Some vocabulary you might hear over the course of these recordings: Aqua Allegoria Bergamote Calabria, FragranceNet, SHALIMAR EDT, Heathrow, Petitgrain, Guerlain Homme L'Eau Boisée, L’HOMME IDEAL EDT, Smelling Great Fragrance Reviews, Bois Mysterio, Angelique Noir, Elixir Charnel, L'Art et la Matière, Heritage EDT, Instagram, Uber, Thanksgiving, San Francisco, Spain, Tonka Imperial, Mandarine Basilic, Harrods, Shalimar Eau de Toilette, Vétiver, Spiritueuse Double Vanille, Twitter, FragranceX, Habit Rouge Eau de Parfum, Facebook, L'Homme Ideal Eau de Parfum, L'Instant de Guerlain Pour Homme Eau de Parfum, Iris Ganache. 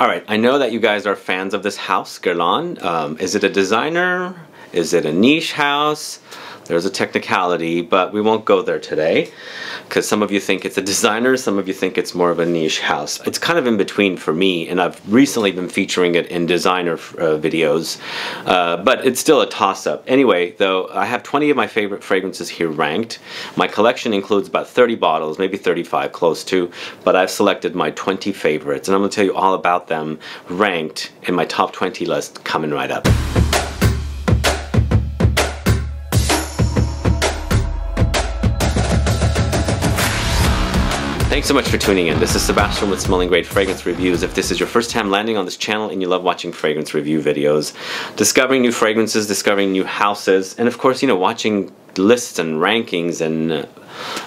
All right, I know that you guys are fans of this house, Guerlain. Is it a designer? Is it a niche house? There's a technicality, but we won't go there today because some of you think it's a designer, some of you think it's more of a niche house. It's kind of in between for me, and I've recently been featuring it in designer videos, but it's still a toss-up. Anyway, though, I have 20 of my favorite fragrances here ranked. My collection includes about 30 bottles, maybe 35, close to, but I've selected my 20 favorites, and I'm going to tell you all about them ranked in my top 20 list coming right up. Thanks so much for tuning in. This is Sebastian with Smelling Great Fragrance Reviews. If this is your first time landing on this channel and you love watching fragrance review videos, discovering new fragrances, discovering new houses, and of course, you know, watching lists and rankings and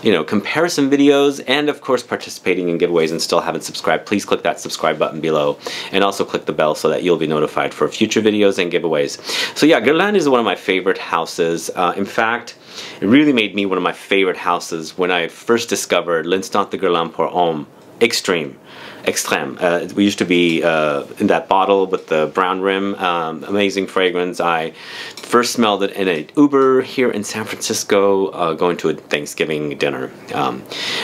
you know, comparison videos, and of course participating in giveaways and still haven't subscribed, please click that subscribe button below and also click the bell so that you'll be notified for future videos and giveaways. So yeah, Guerlain is one of my favorite houses. In fact, it really made me one of my favorite houses when I first discovered L'Instant de Guerlain pour Homme Extreme. We used to be in that bottle with the brown rim. Amazing fragrance. I first smelled it in an Uber here in San Francisco, going to a Thanksgiving dinner.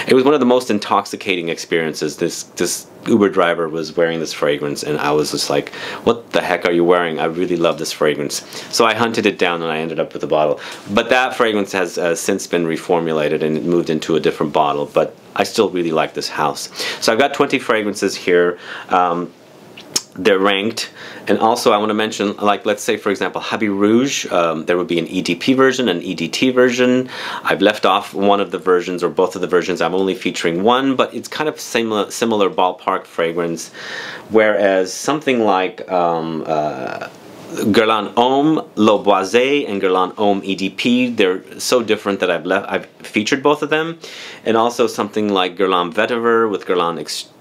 It was one of the most intoxicating experiences. This Uber driver was wearing this fragrance, and I was just like, what the heck are you wearing? I really love this fragrance. So I hunted it down, and I ended up with a bottle. But that fragrance has since been reformulated and moved into a different bottle, but I still really like this house. So I've got 20 fragrances here. They're ranked, and also I want to mention, like, let's say for example Habit Rouge, there would be an EDP version, an EDT version. I've left off one of the versions or both of the versions. I'm only featuring one, but it's kind of similar ballpark fragrance, whereas something like Guerlain Homme L'Eau Boisée and Guerlain Homme EDP, they're so different that I've featured both of them. And also something like Guerlain Vétiver with Guerlain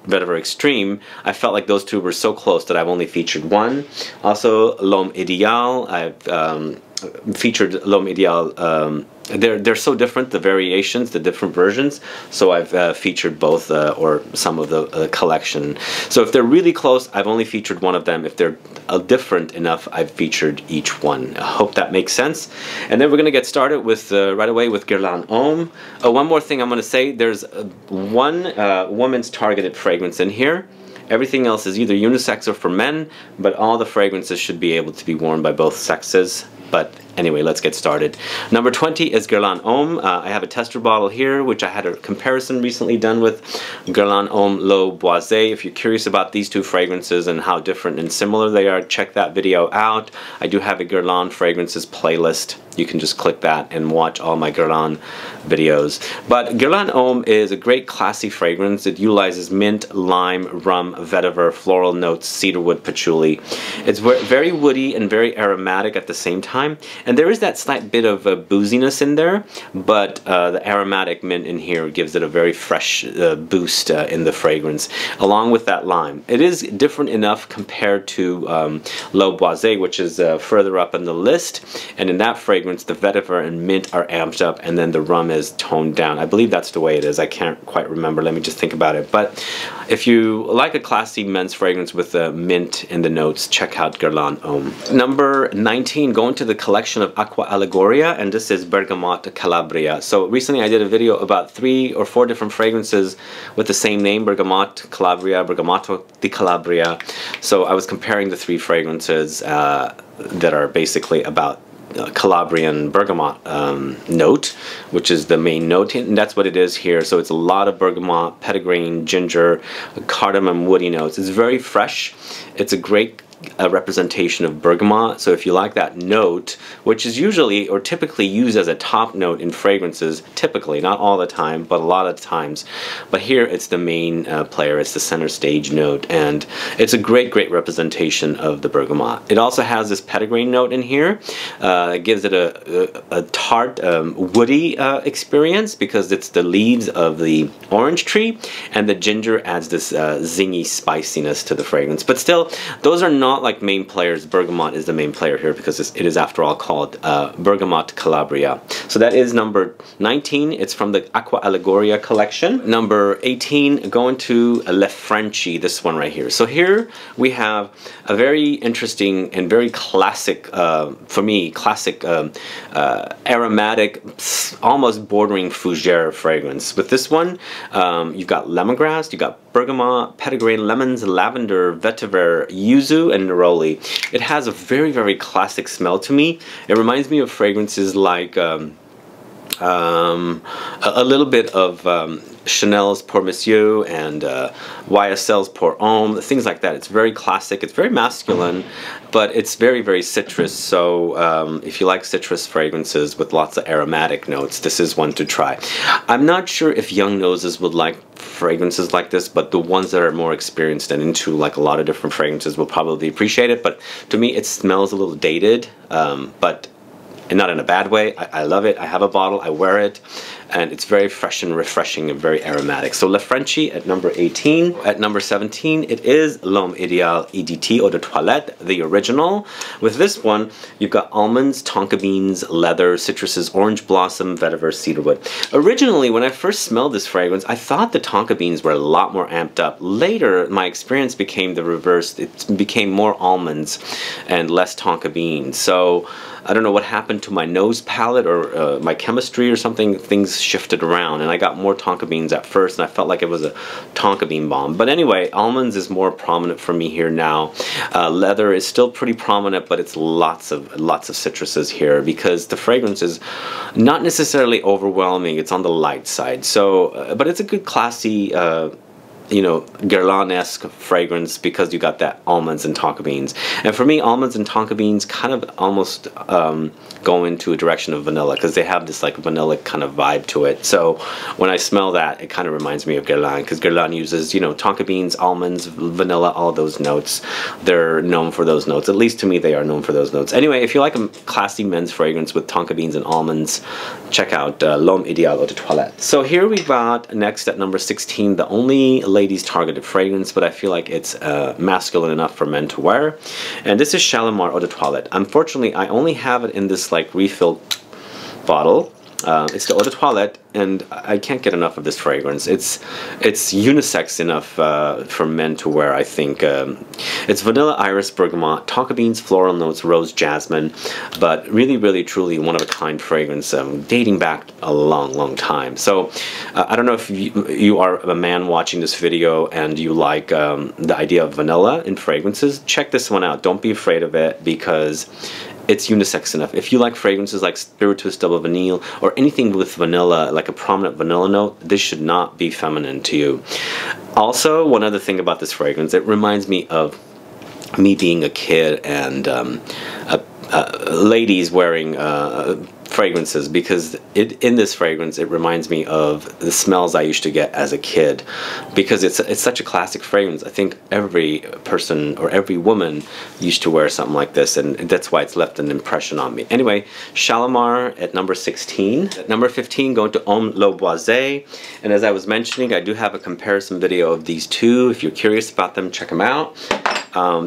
Vétiver Extreme, I felt like those two were so close that I've only featured one. Also L'Homme Ideal, I've featured L'Homme Ideal. They're so different, the variations, the different versions, so I've featured both or some of the collection. So if they're really close, I've only featured one of them. If they're different enough, I've featured each one. I hope that makes sense. And then we're going to get started with right away with Guerlain Homme. One more thing I'm going to say, there's one woman's targeted fragrance in here. Everything else is either unisex or for men, but all the fragrances should be able to be worn by both sexes. But anyway, let's get started. Number 20 is Guerlain Homme. I have a tester bottle here, which I had a comparison recently done with Guerlain Homme L'Eau Boisée. If you're curious about these two fragrances and how different and similar they are, check that video out. I do have a Guerlain fragrances playlist. You can just click that and watch all my Guerlain videos. But Guerlain Homme is a great classy fragrance. It utilizes mint, lime, rum, vetiver, floral notes, cedarwood, patchouli. It's very woody and very aromatic at the same time. And there is that slight bit of booziness in there, but the aromatic mint in here gives it a very fresh boost in the fragrance, along with that lime. It is different enough compared to L'Eau Boisée, which is further up on the list. And in that fragrance, the vetiver and mint are amped up, and then the rum is toned down. I believe that's the way it is. I can't quite remember. Let me just think about it. But if you like a classy men's fragrance with the mint in the notes, check out Guerlain Homme. Number 19, going to the collection of Aqua Allegoria, and this is Bergamote Calabria. So recently I did a video about 3 or 4 different fragrances with the same name, Bergamote Calabria, Bergamote di Calabria. So I was comparing the 3 fragrances that are basically about Calabrian bergamot note, which is the main note, and that's what it is here. So it's a lot of bergamot, petitgrain, ginger, cardamom, woody notes. It's very fresh. It's a great representation of bergamot. So if you like that note, which is usually or typically used as a top note in fragrances, typically, not all the time, but a lot of times, but here it's the main player, it's the center stage note, and it's a great representation of the bergamot. It also has this petitgrain note in here. It gives it a tart, woody experience because it's the leaves of the orange tree, and the ginger adds this zingy spiciness to the fragrance. But still, those are not not like main players. Bergamote is the main player here because it is after all called Bergamote Calabria. So that is number 19. It's from the Aqua Allegoria collection. Number 18, going to Le Frenchy, this one right here. So here we have a very interesting and very classic, for me, classic aromatic, almost bordering fougere fragrance. With this one, you've got lemongrass, you've got bergamot, petitgrain, lemons, lavender, vetiver, yuzu, and neroli. It has a very, very classic smell to me. It reminds me of fragrances like a little bit of Chanel's Pour Monsieur and YSL's Pour Homme, things like that. It's very classic, it's very masculine, but it's very, very citrus. So if you like citrus fragrances with lots of aromatic notes, this is one to try. I'm not sure if young noses would like fragrances like this, but the ones that are more experienced and into like a lot of different fragrances will probably appreciate it. But to me, it smells a little dated, but and not in a bad way. I love it. I have a bottle, I wear it, and it's very fresh and refreshing and very aromatic. So Le Frenchy at number 18. At number 17, it is L'Homme Ideal EDT Eau de Toilette, the original. With this one, you've got almonds, tonka beans, leather, citruses, orange blossom, vetiver, cedarwood. Originally, when I first smelled this fragrance, I thought the tonka beans were a lot more amped up. Later, my experience became the reverse. It became more almonds and less tonka beans. So I don't know what happened to my nose palette or my chemistry or something. Things shifted around and I got more tonka beans at first and I felt like it was a tonka bean bomb. But anyway, almonds is more prominent for me here now. Leather is still pretty prominent, but it's lots of citruses here because the fragrance is not necessarily overwhelming. It's on the light side. So, but it's a good classy, you know, Guerlain-esque fragrance because you got that almonds and tonka beans. And for me, almonds and tonka beans kind of almost go into a direction of vanilla because they have this like vanilla kind of vibe to it. So when I smell that, it kind of reminds me of Guerlain because Guerlain uses, you know, tonka beans, almonds, vanilla, all those notes. They're known for those notes. At least to me, they are known for those notes. Anyway, if you like a classy men's fragrance with tonka beans and almonds, check out L'Homme Ideal Eau de Toilette. So here we got next at number 16, the only ladies targeted fragrance, but I feel like it's masculine enough for men to wear, and this is Shalimar Eau de Toilette. Unfortunately, I only have it in this like refill bottle. It's the Eau de Toilette, and I can't get enough of this fragrance. It's unisex enough for men to wear, I think. It's vanilla, iris, bergamot, tonka beans, floral notes, rose, jasmine, but really, really, truly one-of-a-kind fragrance dating back a long, long time. So I don't know if you are a man watching this video and you like the idea of vanilla in fragrances. Check this one out. Don't be afraid of it because it's unisex enough. If you like fragrances like Spiritueuse Double Vanille or anything with vanilla, like a prominent vanilla note, this should not be feminine to you. Also, one other thing about this fragrance, it reminds me of me being a kid and ladies wearing fragrances because in this fragrance it reminds me of the smells I used to get as a kid because it's such a classic fragrance. I think every person or every woman used to wear something like this, and that's why it's left an impression on me. Anyway, Shalimar at number 16. At number 15, going to Homme L'Eau Boisée, and as I was mentioning, I do have a comparison video of these two. If you're curious about them, check them out.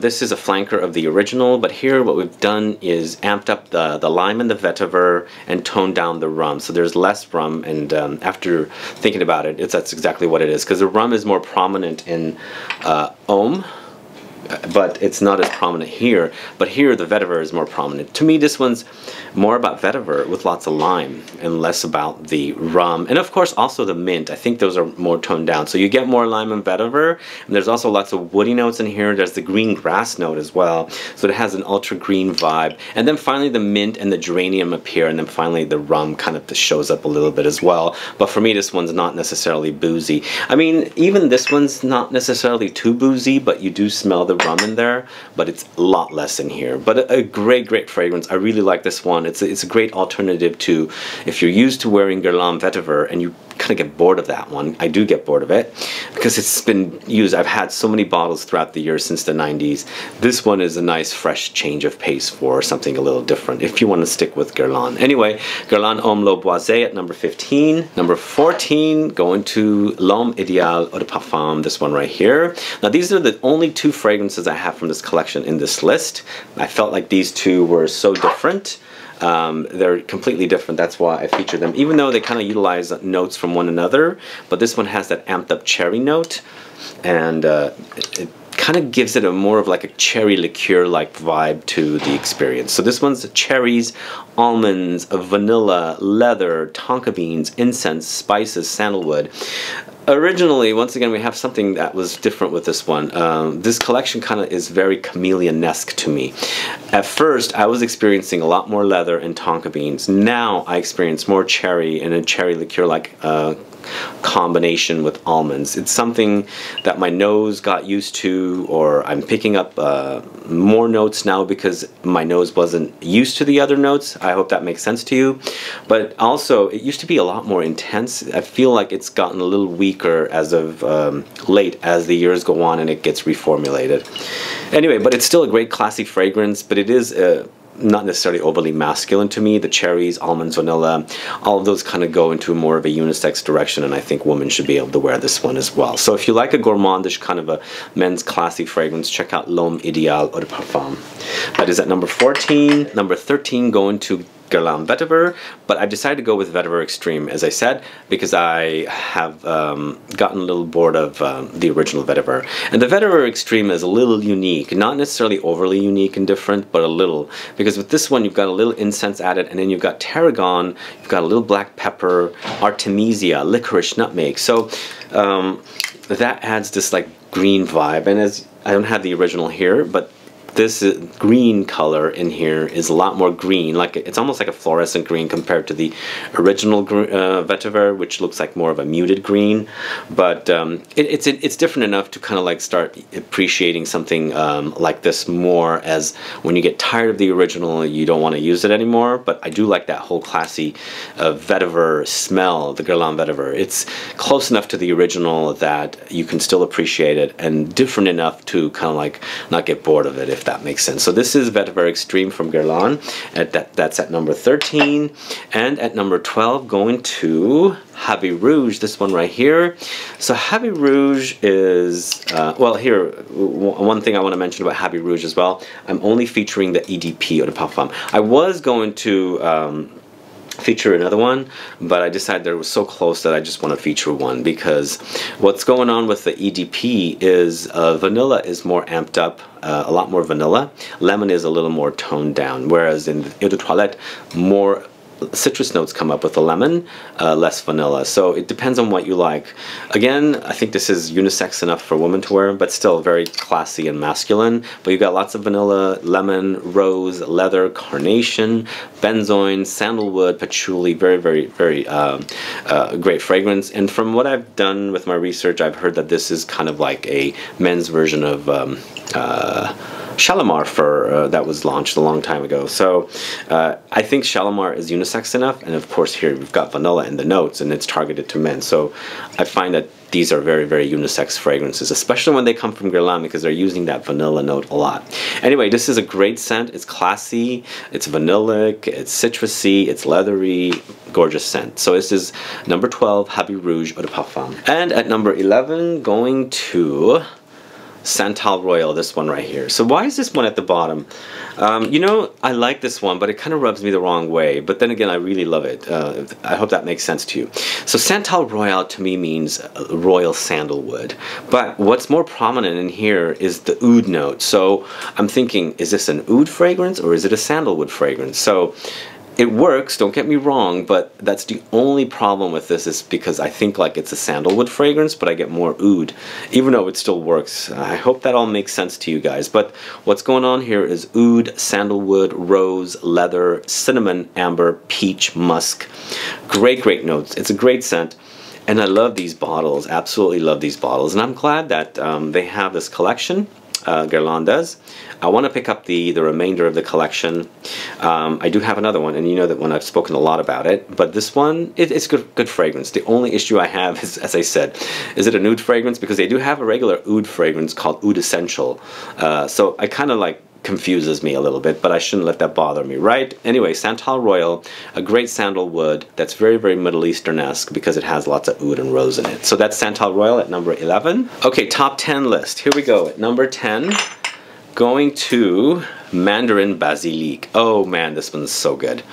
This is a flanker of the original, but here what we've done is amped up the lime and the vetiver and toned down the rum. So there's less rum, and after thinking about it, that's exactly what it is, because the rum is more prominent in Homme, but it's not as prominent here. But here the vetiver is more prominent. To me, this one's more about vetiver with lots of lime and less about the rum, and of course also the mint. I think those are more toned down, so you get more lime and vetiver, and there's also lots of woody notes in here. There's the green grass note as well, so it has an ultra green vibe, and then finally the mint and the geranium appear, and then finally the rum kind of shows up a little bit as well. But for me, this one's not necessarily boozy. I mean, even this one's not necessarily too boozy, but you do smell the rum in there, but it's a lot less in here. But a great fragrance. I really like this one. It's a great alternative to if you're used to wearing Guerlain vetiver and you kind of get bored of that one. I do get bored of it because it's been used. I've had so many bottles throughout the years since the 90s. This one is a nice fresh change of pace for something a little different if you want to stick with Guerlain. Anyway, Guerlain Homme L'Eau Boisée at number 15. Number 14, going to L'Homme Ideal Eau de Parfum, this one right here. Now these are the only two fragrances I have from this collection in this list. I felt like these two were so different. They're completely different, that's why I featured them, even though they kind of utilize notes from one another, but this one has that amped up cherry note, and it kind of gives it a more of like a cherry liqueur like vibe to the experience. So this one's cherries, almonds, vanilla, leather, tonka beans, incense, spices, sandalwood. Originally, once again, we have something that was different with this one. This collection kind of is very chameleon-esque to me. At first, I was experiencing a lot more leather and tonka beans. Now, I experience more cherry and a cherry liqueur-like combination with almonds. It's something that my nose got used to, or I'm picking up more notes now because my nose wasn't used to the other notes. I hope that makes sense to you. But also, it used to be a lot more intense. I feel like it's gotten a little weak as of late as the years go on and it gets reformulated. Anyway, but it's still a great classy fragrance, but it is not necessarily overly masculine to me. The cherries, almonds, vanilla, all of those kind of go into more of a unisex direction, and I think women should be able to wear this one as well. So if you like a gourmandish kind of a men's classy fragrance, check out L'Homme Ideal Eau de Parfum. That is at number 14. Number 13, going to Guerlain Vétiver, but I decided to go with Vétiver Extreme, as I said, because I have gotten a little bored of the original Vétiver. And the Vétiver Extreme is a little unique, not necessarily overly unique and different, but a little, because with this one you've got a little incense added, and then you've got tarragon, you've got a little black pepper, artemisia, licorice, nutmeg, so that adds this like green vibe. And as I don't have the original here, but this green color in here is a lot more green, like it's almost like a fluorescent green compared to the original Vétiver, which looks like more of a muted green. But it's different enough to kind of like start appreciating something like this more, as when you get tired of the original, you don't want to use it anymore. But I do like that whole classy Vétiver smell, the Guerlain Vétiver. It's close enough to the original that you can still appreciate it, and different enough to kind of like not get bored of it, if that makes sense. So this is Vétiver Extreme from Guerlain. That's at number 13. And at number 12, going to Habit Rouge, this one right here. So Habit Rouge is, well, here, one thing I want to mention about Habit Rouge as well, I'm only featuring the EDP Eau de Parfum. I was going to feature another one, but I decided they were so close that I just want to feature one, because what's going on with the EDP is vanilla is more amped up, a lot more vanilla. Lemon is a little more toned down, whereas in Eau de Toilette, more citrus notes come up with the lemon, less vanilla. So it depends on what you like. Again, I think this is unisex enough for women to wear, but still very classy and masculine. But you've got lots of vanilla, lemon, rose, leather, carnation, benzoin, sandalwood, patchouli. Very, very, very great fragrance. And from what I've done with my research, I've heard that this is kind of like a men's version of Shalimar fur that was launched a long time ago. So I think Shalimar is unisex enough, and of course here we've got vanilla in the notes and it's targeted to men. So I find that these are very, very unisex fragrances, especially when they come from Guerlain, because they're using that vanilla note a lot. Anyway, this is a great scent. It's classy, it's vanillic, it's citrusy, it's leathery, gorgeous scent. So this is number 12, Habit Rouge Eau de Parfum. And at number 11, going to Santal Royal, this one right here. So why is this one at the bottom? You know, I like this one, but it kind of rubs me the wrong way. But then again, I really love it. I hope that makes sense to you. So Santal Royal to me means royal sandalwood. But what's more prominent in here is the oud note. So I'm thinking, is this an oud fragrance or is it a sandalwood fragrance? So it works, don't get me wrong, but that's the only problem with this, is because I think like it's a sandalwood fragrance, but I get more oud, even though it still works. I hope that all makes sense to you guys. But what's going on here is oud, sandalwood, rose, leather, cinnamon, amber, peach, musk. Great, great notes. It's a great scent. And I love these bottles, absolutely love these bottles. And I'm glad that they have this collection. Guerlain does. I want to pick up the remainder of the collection. I do have another one, and you know that one I've spoken a lot about it, but this one, it's good fragrance. The only issue I have is, as I said, is it a nude fragrance? Because they do have a regular oud fragrance called Oud Essential. So I kind of like confuses me a little bit, but I shouldn't let that bother me, right? Anyway, Santal Royal, a great sandalwood that's very, very Middle Eastern-esque because it has lots of oud and rose in it. So that's Santal Royal at number 11. Okay, top 10 list. Here we go. At number 10, going to Mandarine Basilic. Oh man, this one's so good.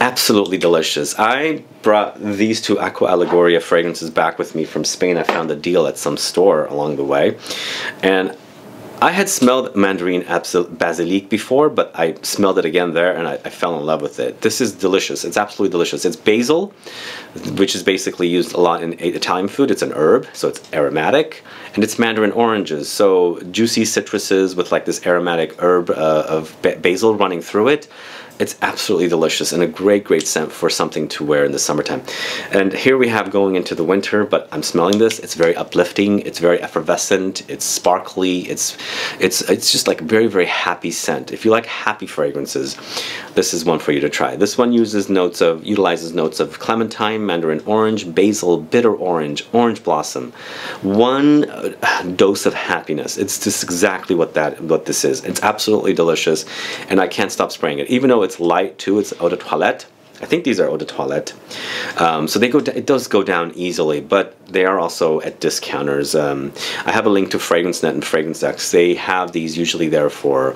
Absolutely delicious. I brought these two Aqua Allegoria fragrances back with me from Spain. I found a deal at some store along the way, and I had smelled Mandarine Basilic before, but I smelled it again there, and I fell in love with it. This is delicious. It's absolutely delicious. It's basil, which is basically used a lot in Italian food. It's an herb, so it's aromatic, and it's mandarin oranges, so juicy citruses with like this aromatic herb of basil running through it. It's absolutely delicious and a great, great scent for something to wear in the summertime. And here we have going into the winter, but I'm smelling this. It's very uplifting. It's very effervescent. It's sparkly. It's just like a very, very happy scent. If you like happy fragrances, this is one for you to try. This one utilizes notes of clementine, mandarin orange, basil, bitter orange, orange blossom. One dose of happiness. It's just exactly what this is. It's absolutely delicious, and I can't stop spraying it, even though it's light too. It's Eau de Toilette. I think these are Eau de Toilette. So they go. It does go down easily, but they are also at discounters. I have a link to FragranceNet and FragranceX. They have these usually there for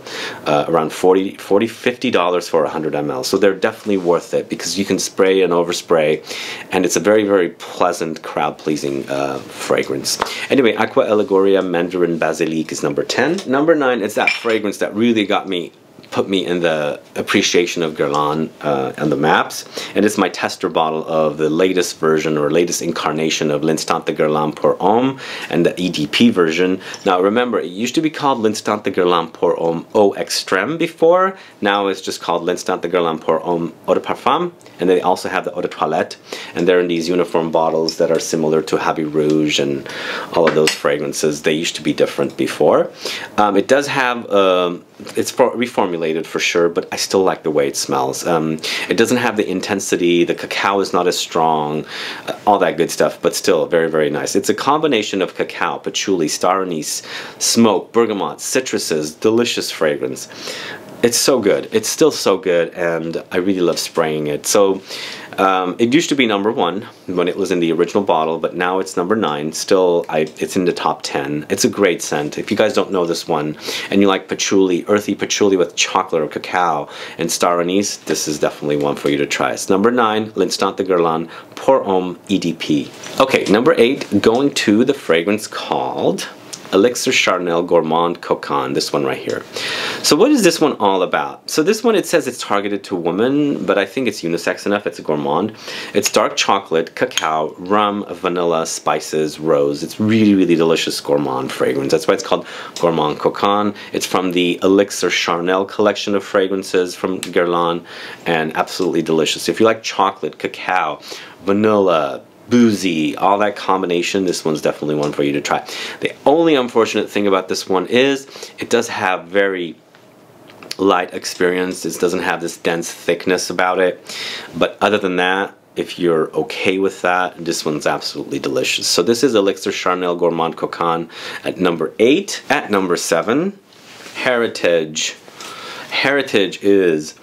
around $40, $50 for 100 ml. So they're definitely worth it because you can spray and overspray, and it's a very, very pleasant, crowd-pleasing fragrance. Anyway, Aqua Allegoria Mandarin Basilic is number 10. Number 9 is that fragrance that really got me. Put me in the appreciation of Guerlain and the maps, and it's my tester bottle of the latest version or latest incarnation of L'Instant de Guerlain Pour Homme and the EDP version. Now remember, it used to be called L'Instant de Guerlain Pour Homme Eau Extrême before. Now it's just called L'Instant de Guerlain Pour Homme Eau de Parfum, and they also have the Eau de Toilette, and they're in these uniform bottles that are similar to Habit Rouge and all of those fragrances. They used to be different before. It does have it's reformulated for sure, but I still like the way it smells. It doesn't have the intensity, the cacao is not as strong, all that good stuff, but still very, very nice. It's a combination of cacao, patchouli, star anise, smoke, bergamot, citruses, delicious fragrance. It's so good. It's still so good, and I really love spraying it. So it used to be number 1 when it was in the original bottle, but now it's number 9. Still, it's in the top 10. It's a great scent. If you guys don't know this one, and you like patchouli, earthy patchouli with chocolate or cacao and star anise, this is definitely one for you to try. It's number 9, L'Instant de Guerlain Pour Homme EDP. Okay, number 8, going to the fragrance called Elixir Charnel Gourmand Cocon, this one right here. So what is this one all about? So this one, it says it's targeted to women, but I think it's unisex enough, it's a gourmand. It's dark chocolate, cacao, rum, vanilla, spices, rose. It's really, really delicious gourmand fragrance. That's why it's called Gourmand Cocon. It's from the Elixir Charnel collection of fragrances from Guerlain, and absolutely delicious. If you like chocolate, cacao, vanilla, boozy, all that combination, this one's definitely one for you to try. The only unfortunate thing about this one is it does have very light experience. It doesn't have this dense thickness about it, but other than that, if you're okay with that, this one's absolutely delicious. So this is Elixir Charnel Gourmand Cocon at number 8. At number 7, Heritage. Heritage is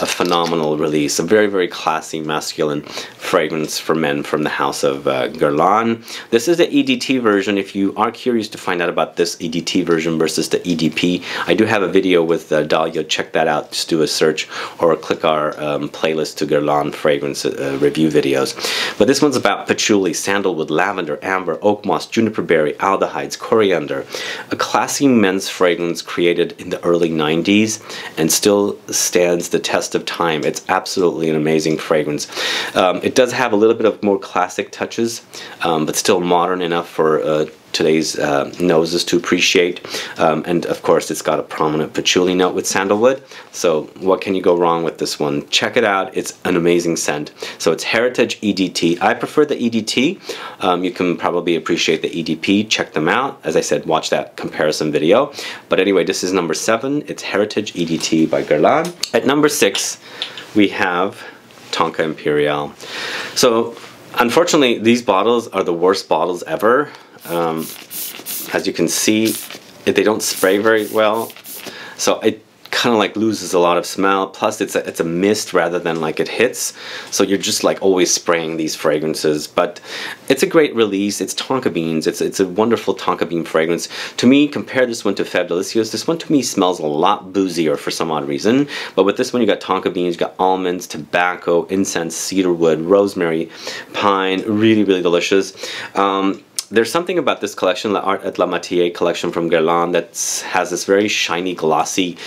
a phenomenal release, a very, very classy masculine fragrance for men from the house of Guerlain. This is the EDT version. If you are curious to find out about this EDT version versus the EDP, I do have a video with Dahlia. Check that out. Just do a search or click our playlist to Guerlain fragrance review videos. But this one's about patchouli, sandalwood, lavender, amber, oak moss, juniper berry, aldehydes, coriander. A classy men's fragrance created in the early 90s and still stands the test of time. It's absolutely an amazing fragrance. It does have a little bit of more classic touches, but still modern enough for today's noses to appreciate. And of course, it's got a prominent patchouli note with sandalwood. So what can you go wrong with this one? Check it out. It's an amazing scent. So it's Heritage EDT. I prefer the EDT. You can probably appreciate the EDP. Check them out. As I said, watch that comparison video. But anyway, this is number 7. It's Heritage EDT by Guerlain. At number 6, we have Tonka Imperial. So unfortunately, these bottles are the worst bottles ever. As you can see, they don't spray very well, so it kind of like loses a lot of smell. Plus it's a mist rather than like it hits, so you're just like always spraying these fragrances. But it's a great release. It's tonka beans. It's a wonderful tonka bean fragrance. To me, compare this one to Feb Delicios. This one to me smells a lot boozier for some odd reason, but with this one you got tonka beans, you got almonds, tobacco, incense, cedarwood, rosemary, pine. Really, really delicious. There's something about this collection, L'Art et la Matière collection from Guerlain, that has this very shiny, glossy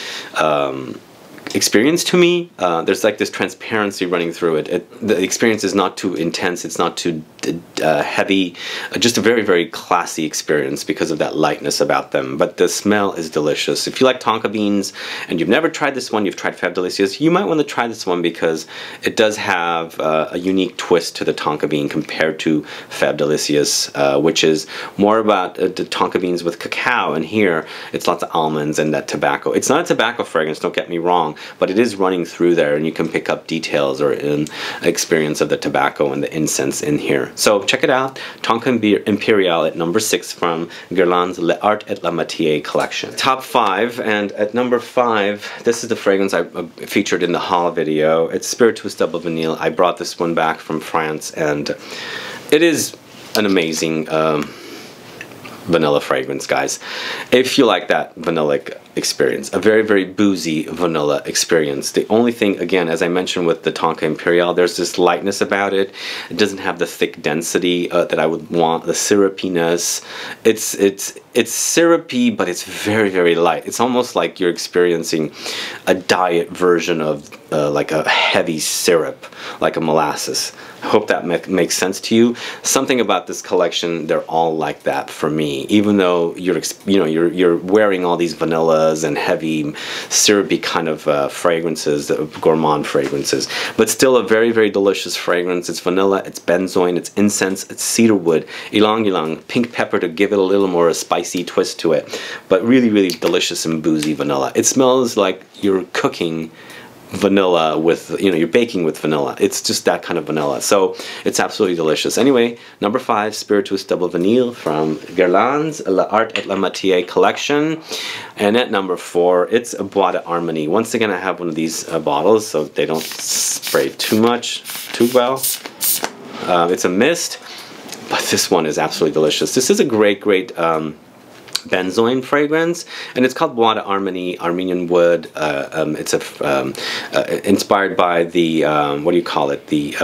experience to me. There's like this transparency running through it. The experience is not too intense, it's not too heavy, just a very, very classy experience because of that lightness about them. But the smell is delicious. If you like tonka beans and you've never tried this one, you've tried Fab Delicious, you might want to try this one because it does have a unique twist to the tonka bean compared to Fab Delicious, which is more about the tonka beans with cacao, and here it's lots of almonds and that tobacco. It's not a tobacco fragrance, don't get me wrong, but it is running through there, and you can pick up details or an experience of the tobacco and the incense in here. So check it out, Tonka Imperial at number 6 from Guerlain's L'Art et la Matière collection. Top 5, and at number 5, this is the fragrance I featured in the haul video. It's Spiritueuse Double Vanille. I brought this one back from France, and it is an amazing vanilla fragrance, guys, if you like that vanillic experience. A very, very boozy vanilla experience. The only thing, again, as I mentioned with the Tonka Imperial, there's this lightness about it. It doesn't have the thick density that I would want, the syrupiness. It's syrupy, but it's very, very light. It's almost like you're experiencing a diet version of like a heavy syrup, like a molasses. I hope that makes sense to you. Something about this collection, they're all like that for me. Even though you're wearing all these vanillas and heavy syrupy kind of fragrances, gourmand fragrances, but still a very, very delicious fragrance. It's vanilla, it's benzoin, it's incense, it's cedarwood, ylang-ylang, pink pepper to give it a little more a spicy twist to it, but really, really delicious and boozy vanilla. It smells like you're cooking vanilla with, you're baking with vanilla. It's just that kind of vanilla. So it's absolutely delicious. Anyway, number 5, Spiritueuse Double Vanille from Guerlain's L'Art et la Matière collection. And at number 4, it's Bois d'Arménie. Once again, I have one of these bottles, so they don't spray too much, too well. It's a mist, but this one is absolutely delicious. This is a great, great benzoin fragrance, and it's called Bois d'Arménie, Armenian wood. It's inspired by the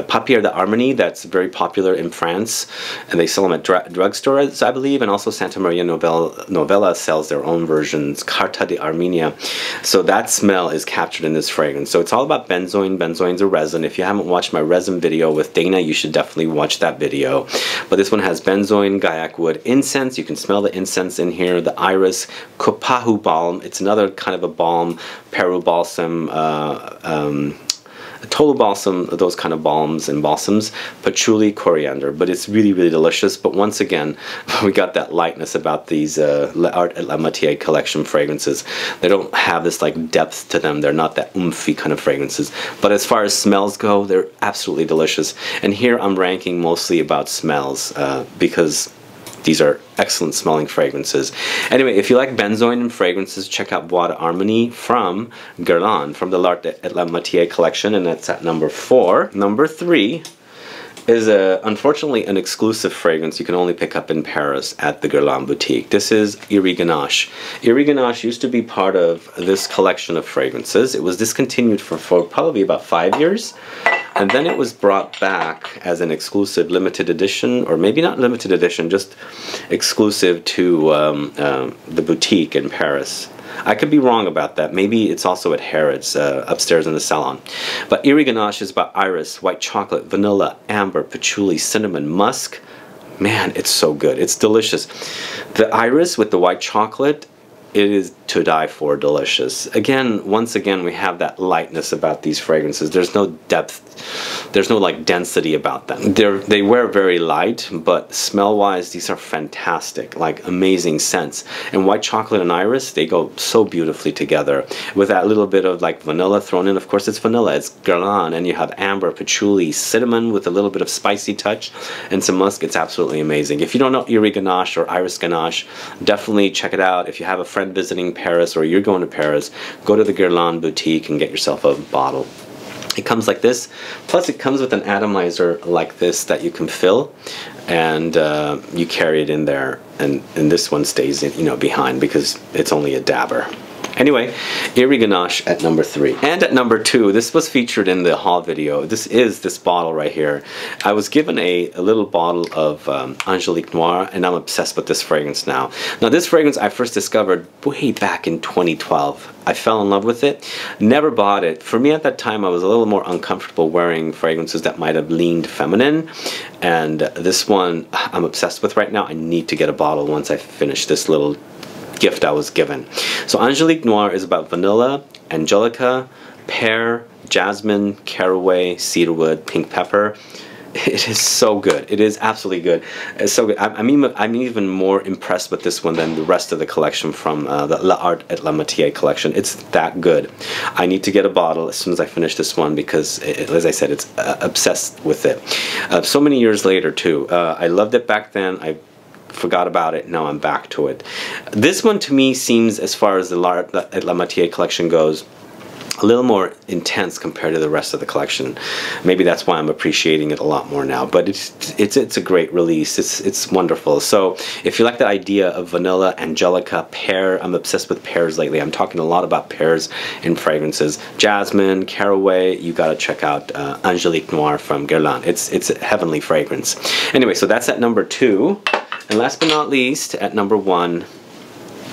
Papier d'Arménie that's very popular in France, and they sell them at drugstores, I believe, and also Santa Maria Novella sells their own versions, Carta de Armenia. So that smell is captured in this fragrance. So it's all about benzoin. Benzoin's a resin. If you haven't watched my resin video with Dana, you should definitely watch that video. But this one has benzoin, gaillac wood, incense. You can smell the incense in here. The Iris Kopahu balm. It's another kind of a balm, Peru balsam, Tolu balsam, those kind of balms and balsams, patchouli, coriander. But it's really, really delicious. But once again, we got that lightness about these L'Art et la Matière collection fragrances. They don't have this like depth to them. They're not that oomphy kind of fragrances. But as far as smells go, they're absolutely delicious. And here I'm ranking mostly about smells because these are excellent smelling fragrances. Anyway, if you like benzoin and fragrances, check out Bois d'Arménie from Guerlain, from the L'Art et la Matière collection, and that's at number 4. Number 3 is, unfortunately, an exclusive fragrance you can only pick up in Paris at the Guerlain boutique. This is Iris Ganache. Iris Ganache used to be part of this collection of fragrances. It was discontinued for probably about 5 years. And then it was brought back as an exclusive limited edition, or maybe not limited edition, just exclusive to the boutique in Paris. I could be wrong about that. Maybe it's also at Harrods, upstairs in the salon. But Iris Ganache is about iris, white chocolate, vanilla, amber, patchouli, cinnamon, musk. Man, it's so good. It's delicious. The iris with the white chocolate, it is to die for delicious. Again, once again, we have that lightness about these fragrances. There's no depth. There's no like density about them. They wear very light, but smell-wise, these are fantastic, like amazing scents. And white chocolate and iris, they go so beautifully together with that little bit of like vanilla thrown in. Of course, it's vanilla. It's Guerlain, and you have amber, patchouli, cinnamon with a little bit of spicy touch and some musk. It's absolutely amazing. If you don't know Iris Ganache or Iris Ganache, definitely check it out. If you have a friend visiting Paris or you're going to Paris, go to the Guerlain boutique and get yourself a bottle. It comes like this, plus it comes with an atomizer like this that you can fill, and you carry it in there, and this one stays in, you know, behind because it's only a dabber. Anyway, Iris Ganache at number 3. And at number 2, this was featured in the haul video. This is this bottle right here. I was given a little bottle of Angelique Noir, and I'm obsessed with this fragrance now. Now, this fragrance I first discovered way back in 2012. I fell in love with it, never bought it. For me at that time, I was a little more uncomfortable wearing fragrances that might have leaned feminine. And this one I'm obsessed with right now. I need to get a bottle once I finish this little gift I was given. So Angelique Noir is about vanilla, angelica, pear, jasmine, caraway, cedarwood, pink pepper. It is so good. It is absolutely good. It's so good. I'm even more impressed with this one than the rest of the collection from the L'Art et la Matière collection. It's that good. I need to get a bottle as soon as I finish this one because, as I said, it's obsessed with it. So many years later, too. I loved it back then. I forgot about it. Now I'm back to it. This one to me seems, as far as the L'Art et la Matière collection goes, a little more intense compared to the rest of the collection. Maybe that's why I'm appreciating it a lot more now. But it's a great release. It's wonderful. So if you like the idea of vanilla, angelica, pear, I'm obsessed with pears lately. I'm talking a lot about pears and fragrances. Jasmine, caraway, you gotta check out Angelique Noir from Guerlain. It's a heavenly fragrance. Anyway, so that's at number 2. And last but not least, at number 1,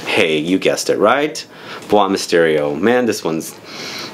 hey, you guessed it, right? Bois Mysterio. Man, this one's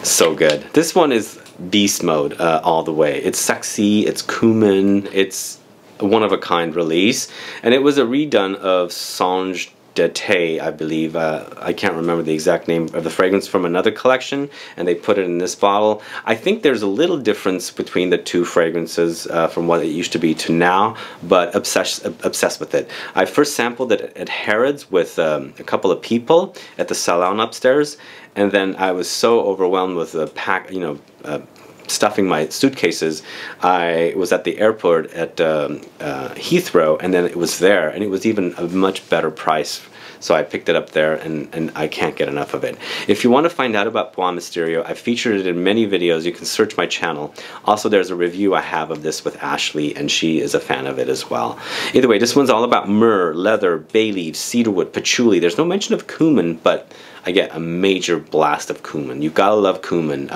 so good. This one is beast mode all the way. It's sexy, it's cumin, it's a one-of-a-kind release. And it was a redone of Songe d'été, I believe. I can't remember the exact name of the fragrance from another collection, and they put it in this bottle. I think there's a little difference between the two fragrances from what it used to be to now, but obsessed with it. I first sampled it at Harrods with a couple of people at the salon upstairs, and then I was so overwhelmed with the pack, you know, stuffing my suitcases. I was at the airport at Heathrow, and then it was there, and it was even a much better price, so I picked it up there, and I can't get enough of it. If you want to find out about Bois Mysterio, I've featured it in many videos. You can search my channel. Also, there's a review I have of this with Ashley, and she is a fan of it as well. Either way, this one's all about myrrh, leather, bay leaves, cedarwood, patchouli. There's no mention of cumin, but I get a major blast of cumin. You've got to love cumin.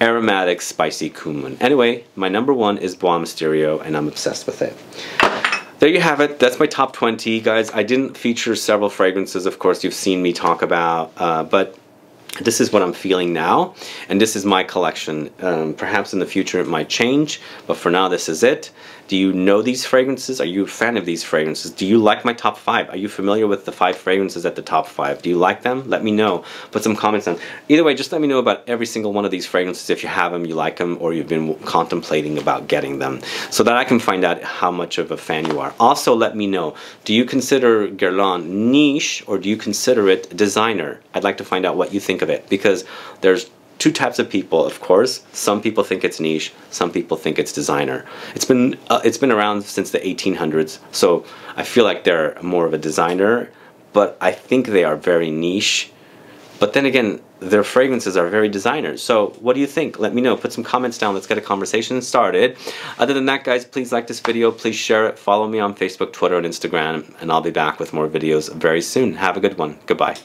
Aromatic, spicy cumin. Anyway, my number 1 is Bois Mysterio, and I'm obsessed with it. There you have it. That's my top 20, guys. I didn't feature several fragrances, of course, you've seen me talk about, but this is what I'm feeling now, and this is my collection. Perhaps in the future it might change, but for now this is it. Do you know these fragrances? Are you a fan of these fragrances? Do you like my top 5? Are you familiar with the 5 fragrances at the top 5? Do you like them? Let me know. Put some comments on. Either way, just let me know about every single one of these fragrances if you have them, you like them, or you've been contemplating about getting them, so that I can find out how much of a fan you are. Also, let me know, do you consider Guerlain niche, or do you consider it designer? I'd like to find out what you think of it, because there's two types of people, of course. Some people think it's niche, some people think it's designer. It's been around since the 1800s, so I feel like they're more of a designer, but I think they are very niche. But then again, their fragrances are very designers. So what do you think? Let me know. Put some comments down. Let's get a conversation started. Other than that, guys, please like this video. Please share it. Follow me on Facebook, Twitter, and Instagram, and I'll be back with more videos very soon. Have a good one. Goodbye.